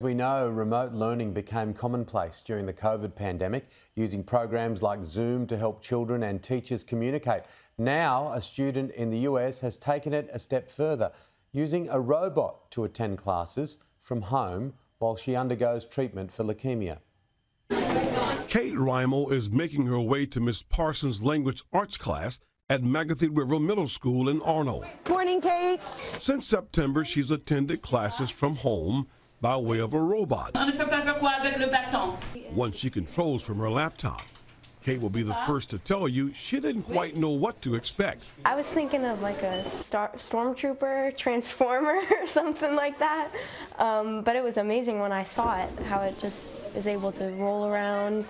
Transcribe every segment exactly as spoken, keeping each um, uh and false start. As we know, remote learning became commonplace during the COVID pandemic, using programs like Zoom to help children and teachers communicate. Now, a student in the U S has taken it a step further, using a robot to attend classes from home while she undergoes treatment for leukemia. Kate Rimel is making her way to Miz Parsons' language arts class at Magothy River Middle School in Arnold. Morning, Kate. Since September, she's attended classes from home by way of a robot. Once she controls from her laptop, Kate will be the first to tell you she didn't quite know what to expect. I was thinking of like a star stormtrooper, transformer, or something like that. Um, but it was amazing when I saw it, how it just is able to roll around,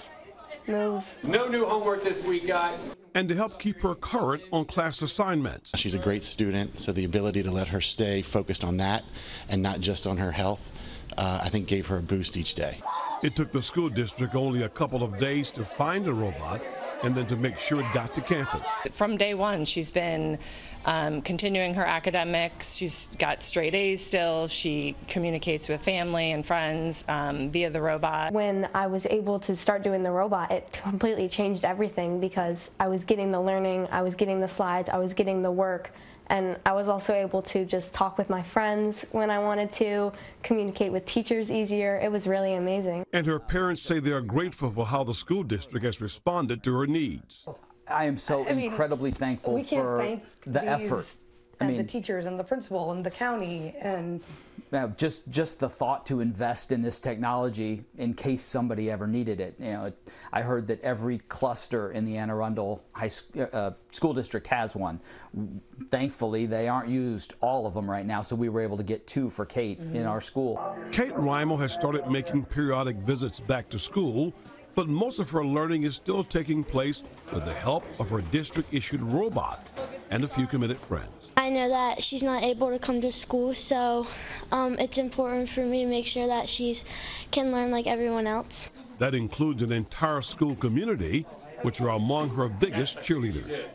move. No new homework this week, guys. And to help keep her current on class assignments. She's a great student, so the ability to let her stay focused on that and not just on her health, uh, I think gave her a boost each day. It took the school district only a couple of days to find a robot and then to make sure it got to campus. From day one, she's been um, continuing her academics. She's got straight A's still. She communicates with family and friends um, via the robot. When I was able to start doing the robot, it completely changed everything because I was getting the learning, I was getting the slides, I was getting the work, and I was also able to just talk with my friends when I wanted to, communicate with teachers easier. It was really amazing. And her parents say they are grateful for how the school district has responded to her needs. I am so I mean, incredibly thankful for thank the effort. And I mean, the teachers and the principal and the county and... Just, just the thought to invest in this technology in case somebody ever needed it. You know, it, I heard that every cluster in the Anne Arundel High uh, School District has one. Thankfully, they aren't used, all of them right now, so we were able to get two for Kate mm-hmm. in our school. Kate Rimel has started making periodic visits back to school, but most of her learning is still taking place with the help of her district-issued robot and a few committed friends. I know that she's not able to come to school, so um, it's important for me to make sure that she's can learn like everyone else. That includes an entire school community, which are among her biggest cheerleaders.